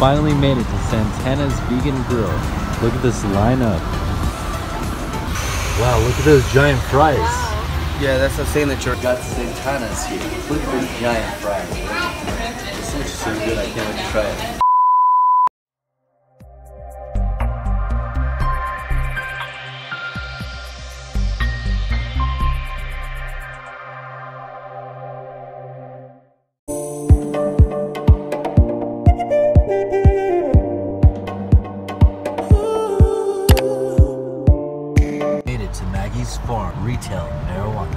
finally made it to Santana's Vegan Grill. Look at this lineup. Wow, look at those giant fries. Yeah, that's what I'm saying, that you got Santana's here. Look at those giant fries. This looks so good, I can't wait to try it. Farm retail marijuana.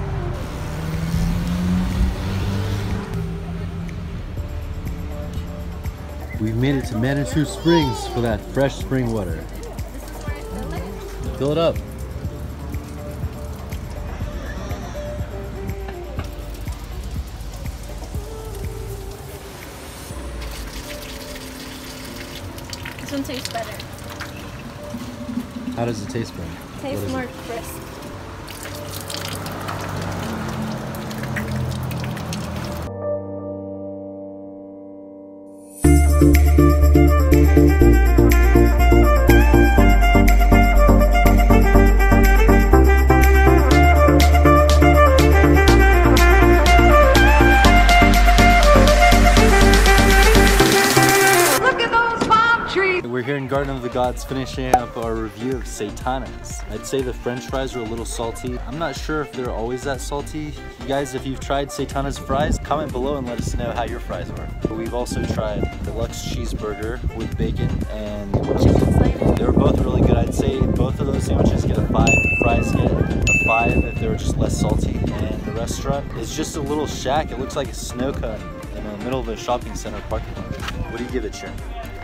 We've made it to Manitou Springs for that fresh spring water. Fill it up. This one tastes better. How does it taste better? Tastes more crisp. Garden of the Gods, finishing up our review of Santana's. I'd say the french fries are a little salty. I'm not sure if they're always that salty. You guys, if you've tried Santana's fries, comment below and let us know how your fries were. We've also tried deluxe cheeseburger with bacon and chicken slater. They were both really good. I'd say both of those sandwiches get a 5. Fries get a 5 if they were just less salty. And the restaurant is just a little shack. It looks like a snow cone in the middle of a shopping center parking lot. What do you give it, Sharon?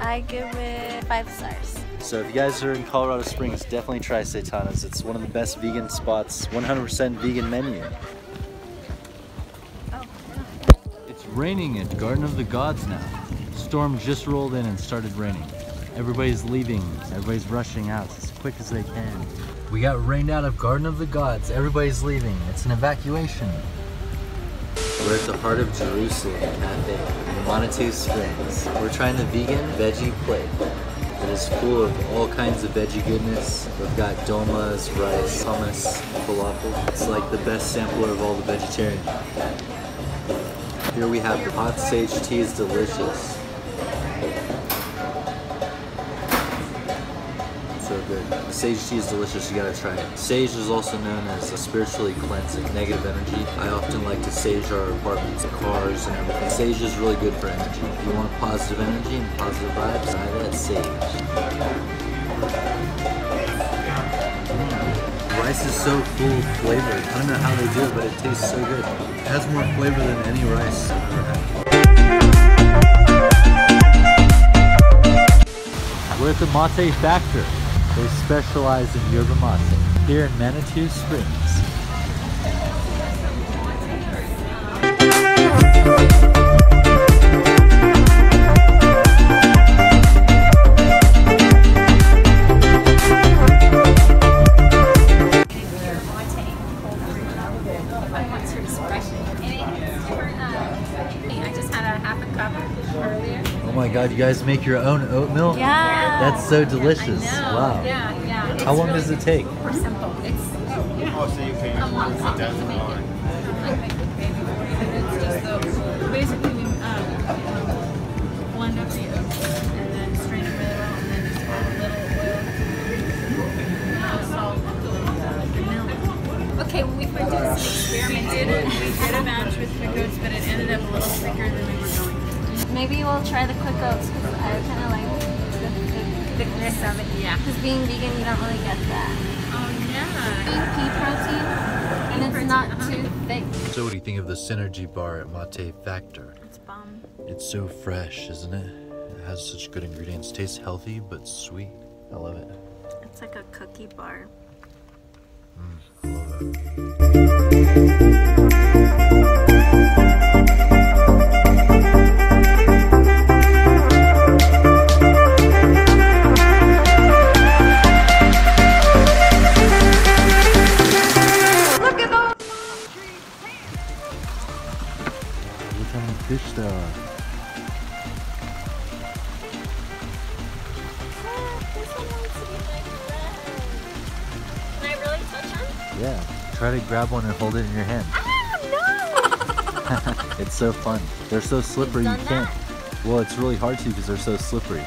I give it 5 stars. So if you guys are in Colorado Springs, definitely try Santana's. It's one of the best vegan spots, 100% vegan menu. Oh. It's raining at Garden of the Gods now. Storm just rolled in and started raining. Everybody's leaving, everybody's rushing out as quick as they can. We got rained out of Garden of the Gods, everybody's leaving. It's an evacuation. We're at the heart of Jerusalem, in Manitou Springs. We're trying the vegan veggie plate. It is full of all kinds of veggie goodness. We've got dolmas, rice, hummus, falafel. It's like the best sampler of all the vegetarian. Here we have the hot sage tea, is delicious. So good. Sage tea is delicious, you gotta try it. Sage is also known as a spiritually cleansing, negative energy. I often like to sage our apartments, cars, and everything. Sage is really good for energy. If you want positive energy and positive vibes, try that sage. Mm. Rice is so full flavored. I don't know how they do it, but it tastes so good. It has more flavor than any rice I've ever had. We're at the Mate Factor. They specialize in yerba mate here in Manitou Springs. Oh my god, you guys make your own oatmeal? Yeah. That's so delicious. Wow. Yeah, yeah. How long does it take? We're simple. Basically, we blend up the oats and then strain a little and then just add a little oil. Okay, when we were doing some experiments, we did a match with quick oats, but it ended up a little thicker than we were going. Maybe we'll try the quick oats because I kind of like the thickness of it. Yeah. Because being vegan, you don't really get that. Oh yeah. Pea protein, and it's not too thick. So what do you think of the Synergy bar at Mate Factor? It's bomb. It's so fresh, isn't it? It has such good ingredients. Tastes healthy but sweet. I love it. It's like a cookie bar. Mm, I love it. Fish there. Can I really touch them? Yeah. Try to grab one and hold it in your hand. Ah, no! It's so fun. They're so slippery you can't. That? Well, it's really hard to because they're so slippery.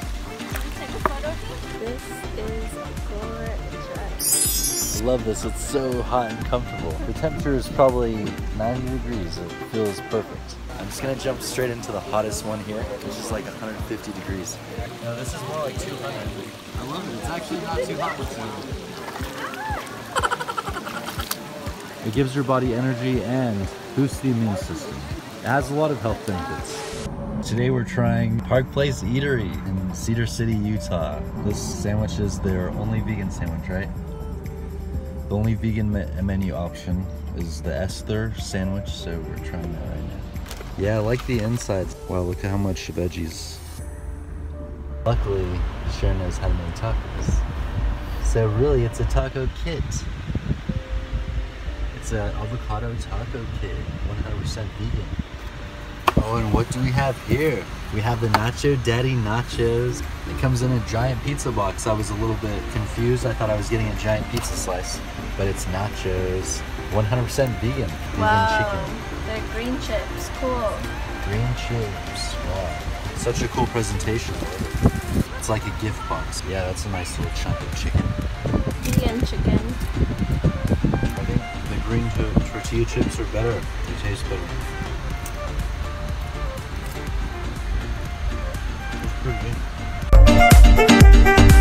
I love this, it's so hot and comfortable. The temperature is probably 90 degrees, it feels perfect. I'm just gonna jump straight into the hottest one here, which is like 150 degrees. No, this is more like 200. I love it, it's actually not too hot with you. It gives your body energy and boosts the immune system. It has a lot of health benefits. Today we're trying Park Place Eatery in Cedar City, Utah. This sandwich is their only vegan sandwich, right? The only vegan menu option is the Esther sandwich, so we're trying that right now. Yeah, I like the insides. Wow, look at how much veggies. Luckily, Sharon knows how to make tacos. So really, it's a taco kit. It's an avocado taco kit, 100% vegan. Oh, and what do we have here? We have the Nacho Daddy nachos. It comes in a giant pizza box. I was a little bit confused. I thought I was getting a giant pizza slice, but it's nachos. 100% vegan. Wow. Vegan chicken. They're green chips. Cool. Green chips. Wow. Such a cool presentation. It's like a gift box. Yeah, that's a nice little chunk of chicken. Vegan chicken. I think the green tortilla chips are better. They taste better. Pretty good.